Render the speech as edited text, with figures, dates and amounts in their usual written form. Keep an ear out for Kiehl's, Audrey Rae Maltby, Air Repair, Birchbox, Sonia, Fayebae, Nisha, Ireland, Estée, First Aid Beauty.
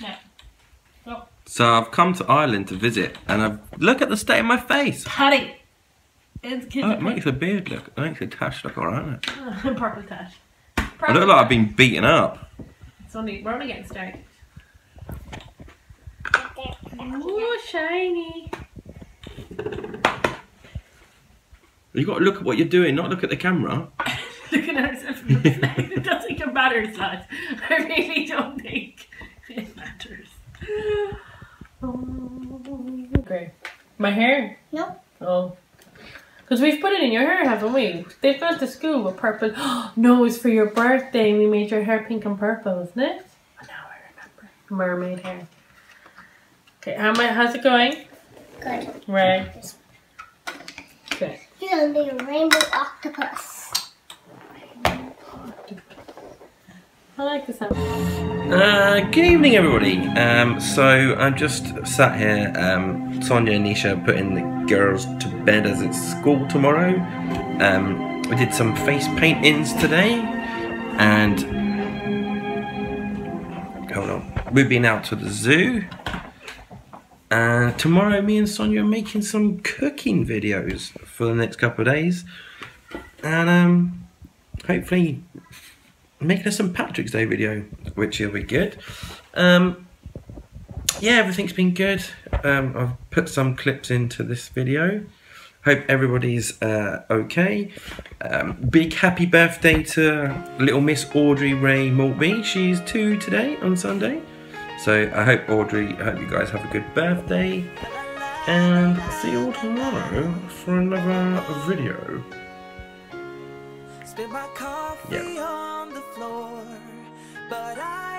No. Go. So I've come to Ireland to visit, and I've look at the state of my face. Paddy. Oh, it makes a beard look. It makes a tash look alright. Purple tash. I look like I've been beaten up. It's only, we're only getting started. Ooh, shiny. You got to look at what you're doing, not look at the camera. Look at herself from the side. It doesn't think it matters, lads. I really don't think it matters. Oh. Okay. My hair? No. Oh. Because we've put it in your hair, haven't we? They've gone to school with purple. No, it's for your birthday. We made your hair pink and purple, isn't it? Oh, now I remember. Mermaid hair. Okay, how's it going? Good. Right. Good. He's going to be a rainbow octopus. I like the sound. Good evening, everybody. So I'm just sat here. Sonia and Nisha are putting the girls to bed as it's school tomorrow. We did some face paintings today, and hold on, we've been out to the zoo. And tomorrow me and Sonia are making some cooking videos for the next couple of days. And hopefully making a St. Patrick's Day video, which will be good. Yeah, everything's been good. I've put some clips into this video. Hope everybody's okay. Big happy birthday to little Miss Audrey Rae Maltby. She's 2 today on Sunday. So I hope Audrey, I hope you guys have a good birthday, and see you all tomorrow for another video. Yeah.